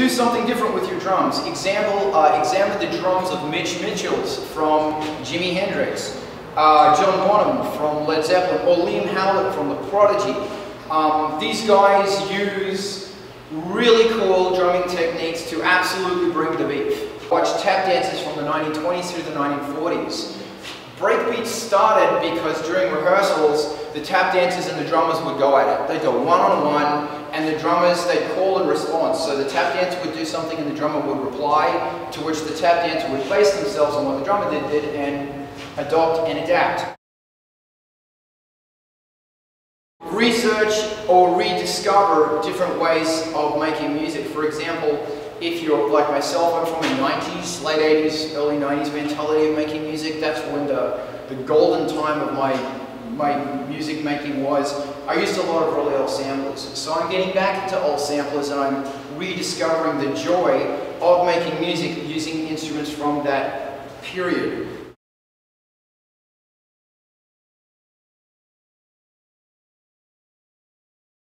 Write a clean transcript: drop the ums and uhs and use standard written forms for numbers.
Do something different with your drums. Examine the drums of Mitch Mitchell's from Jimi Hendrix, John Bonham from Led Zeppelin, or Liam Howlett from The Prodigy. These guys use really cool drumming techniques to absolutely bring the beat. Watch tap dances from the 1920s through the 1940s. Breakbeat started because during rehearsals, the tap dancers and the drummers would go at it. They'd go one-on-one, and the drummers, they'd call and response. So the tap dancer would do something and the drummer would reply, to which the tap dancer would base themselves on what the drummer did and adopt and adapt. Research or rediscover different ways of making music. For example, if you're like myself, I'm from the 90s, late 80s, early 90s mentality of making music. That's when the golden time of my music making was. I used a lot of really old samplers. So I'm getting back into old samplers and I'm rediscovering the joy of making music using instruments from that period.